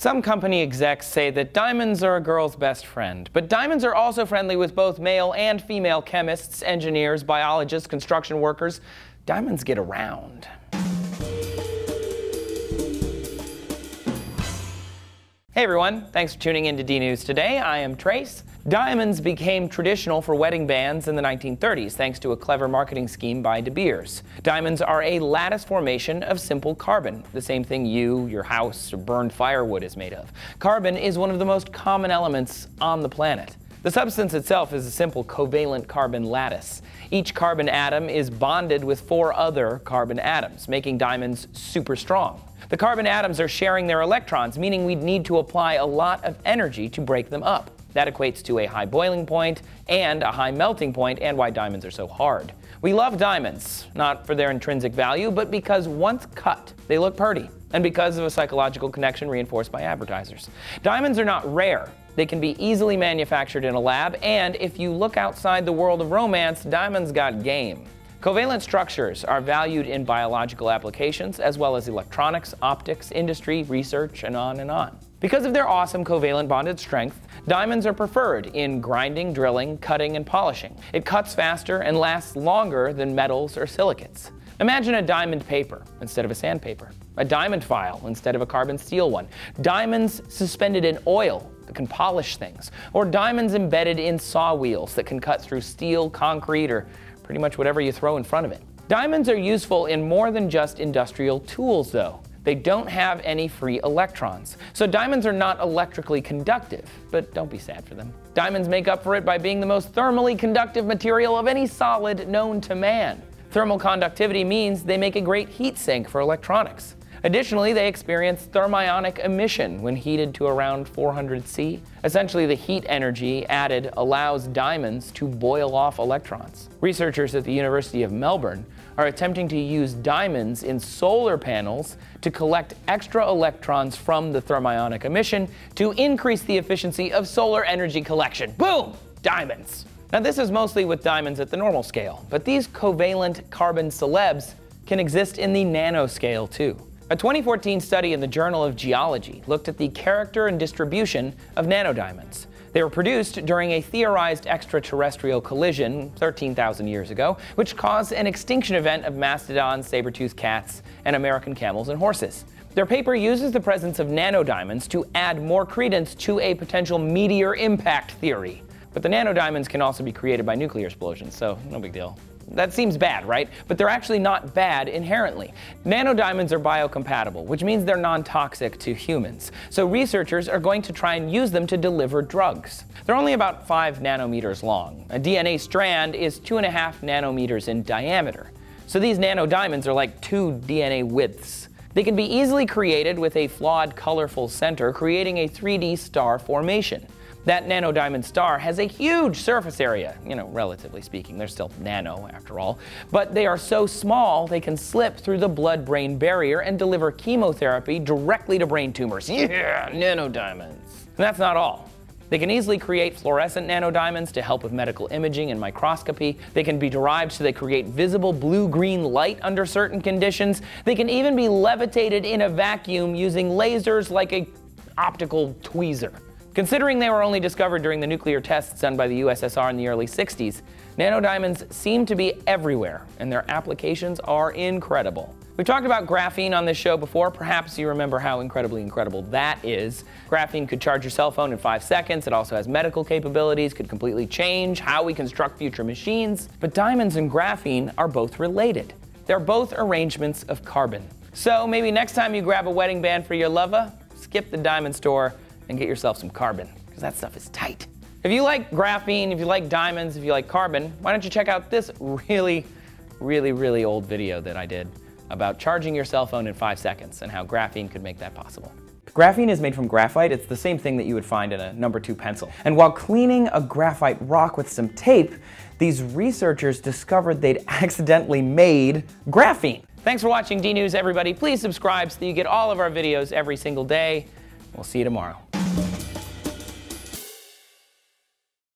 Some company execs say that diamonds are a girl's best friend, but diamonds are also friendly with both male and female chemists, engineers, biologists, construction workers. Diamonds get around. Hey everyone, thanks for tuning in to DNews Today. I am Trace. Diamonds became traditional for wedding bands in the 1930s thanks to a clever marketing scheme by De Beers. Diamonds are a lattice formation of simple carbon, the same thing you, your house, or burned firewood is made of. Carbon is one of the most common elements on the planet. The substance itself is a simple covalent carbon lattice. Each carbon atom is bonded with four other carbon atoms, making diamonds super strong. The carbon atoms are sharing their electrons, meaning we'd need to apply a lot of energy to break them up. That equates to a high boiling point and a high melting point, and why diamonds are so hard. We love diamonds, not for their intrinsic value, but because once cut, they look pretty, and because of a psychological connection reinforced by advertisers. Diamonds are not rare. They can be easily manufactured in a lab, and if you look outside the world of romance, diamonds got game. Covalent structures are valued in biological applications, as well as electronics, optics, industry, research, and on and on. Because of their awesome covalent bonded strength, diamonds are preferred in grinding, drilling, cutting, and polishing. It cuts faster and lasts longer than metals or silicates. Imagine a diamond paper instead of a sandpaper, a diamond file instead of a carbon steel one, diamonds suspended in oil that can polish things, or diamonds embedded in saw wheels that can cut through steel, concrete, or pretty much whatever you throw in front of it. Diamonds are useful in more than just industrial tools, though. They don't have any free electrons. So diamonds are not electrically conductive, but don't be sad for them. Diamonds make up for it by being the most thermally conductive material of any solid known to man. Thermal conductivity means they make a great heat sink for electronics. Additionally, they experience thermionic emission when heated to around 400 C. Essentially, the heat energy added allows diamonds to boil off electrons. Researchers at the University of Melbourne are attempting to use diamonds in solar panels to collect extra electrons from the thermionic emission to increase the efficiency of solar energy collection. Boom! Diamonds! Now, this is mostly with diamonds at the normal scale, but these covalent carbon celebs can exist in the nanoscale, too. A 2014 study in the Journal of Geology looked at the character and distribution of nanodiamonds. They were produced during a theorized extraterrestrial collision 13,000 years ago, which caused an extinction event of mastodons, saber-toothed cats, and American camels and horses. Their paper uses the presence of nanodiamonds to add more credence to a potential meteor impact theory. But the nanodiamonds can also be created by nuclear explosions, so no big deal. That seems bad, right? But they're actually not bad inherently. Nanodiamonds are biocompatible, which means they're non-toxic to humans. So researchers are going to try and use them to deliver drugs. They're only about 5 nanometers long. A DNA strand is 2.5 nanometers in diameter. So these nanodiamonds are like 2 DNA widths. They can be easily created with a flawed, colorful center, creating a 3D star formation. That nanodiamond star has a huge surface area, relatively speaking, they're still nano after all, but they are so small they can slip through the blood-brain barrier and deliver chemotherapy directly to brain tumors. Yeah, nanodiamonds. And that's not all. They can easily create fluorescent nanodiamonds to help with medical imaging and microscopy. They can be derived so they create visible blue-green light under certain conditions. They can even be levitated in a vacuum using lasers like an optical tweezer. Considering they were only discovered during the nuclear tests done by the USSR in the early 60s, nanodiamonds seem to be everywhere, and their applications are incredible. We've talked about graphene on this show before. Perhaps you remember how incredibly incredible that is. Graphene could charge your cell phone in 5 seconds. It also has medical capabilities, could completely change how we construct future machines. But diamonds and graphene are both related. They're both arrangements of carbon. So maybe next time you grab a wedding band for your lover, skip the diamond store and get yourself some carbon, because that stuff is tight. If you like graphene, if you like diamonds, if you like carbon, why don't you check out this really old video that I did about charging your cell phone in 5 seconds and how graphene could make that possible. Graphene is made from graphite. It's the same thing that you would find in a No. 2 pencil. And while cleaning a graphite rock with some tape, these researchers discovered they'd accidentally made graphene. Thanks for watching DNews, everybody. Please subscribe so that you get all of our videos every single day. We'll see you tomorrow.